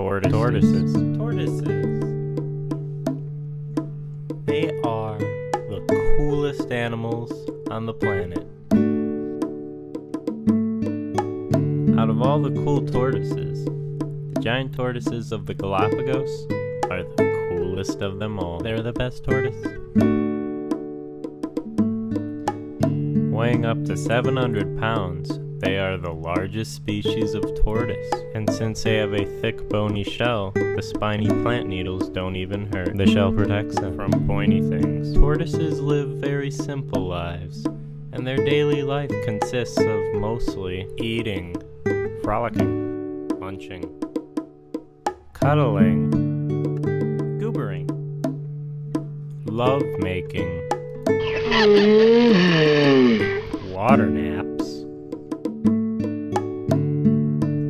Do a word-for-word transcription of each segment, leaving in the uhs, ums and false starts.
Tortoises. Tortoises. Tortoises. They are the coolest animals on the planet. Out of all the cool tortoises, the giant tortoises of the Galapagos are the coolest of them all. They're the best tortoise. Weighing up to seven hundred pounds, they are the largest species of tortoise, and since they have a thick bony shell, the spiny plant needles don't even hurt. The shell protects them from pointy things. Tortoises live very simple lives, and their daily life consists of mostly eating, frolicking, munching, cuddling, goobering, love making, water naps,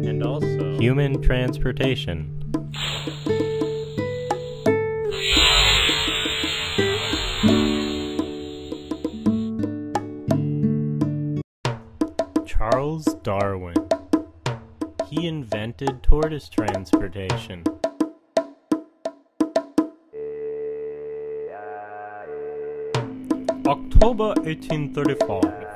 and also human transportation. Charles Darwin. He invented tortoise transportation. October eighteen thirty-five.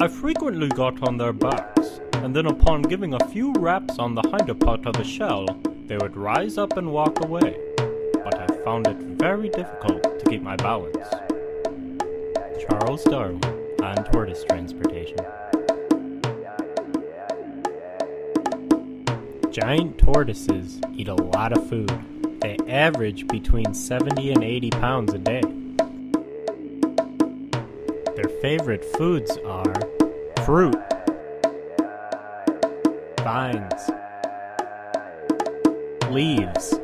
I frequently got on their backs, and then upon giving a few raps on the hinder part of the shell, they would rise up and walk away, but I found it very difficult to keep my balance. Charles Darwin on tortoise transportation. Giant tortoises eat a lot of food. They average between seventy and eighty pounds a day. Their favorite foods are fruit, vines, leaves,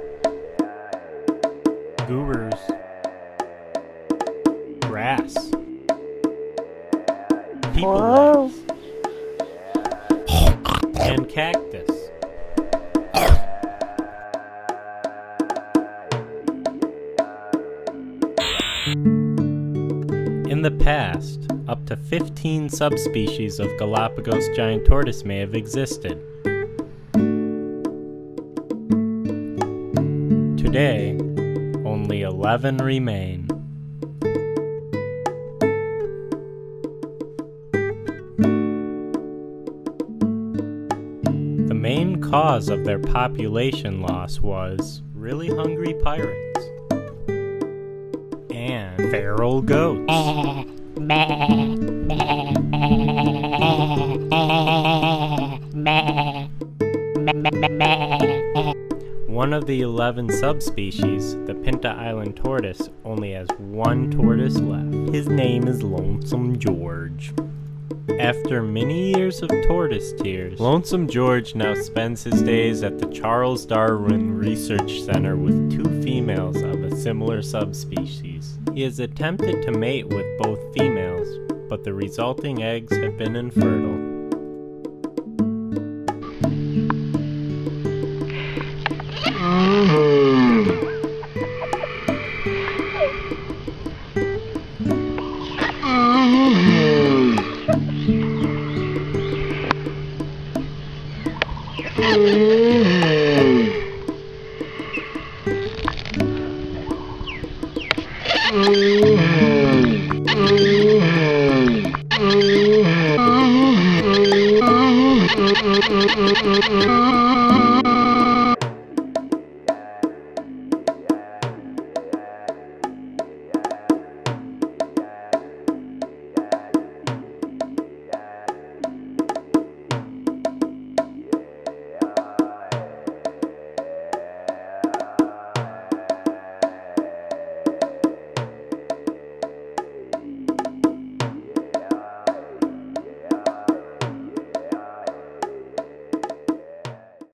goobers, grass, people, and cactus. In the past, up to fifteen subspecies of Galapagos giant tortoise may have existed. Today, only eleven remain. The main cause of their population loss was really hungry pirates and feral goats. One of the eleven subspecies, the Pinta Island tortoise, only has one tortoise left. His name is Lonesome George. After many years of tortoise tears, Lonesome George now spends his days at the Charles Darwin Research Center with two females of a similar subspecies. He has attempted to mate with both females, but the resulting eggs have been infertile. Mm-hmm.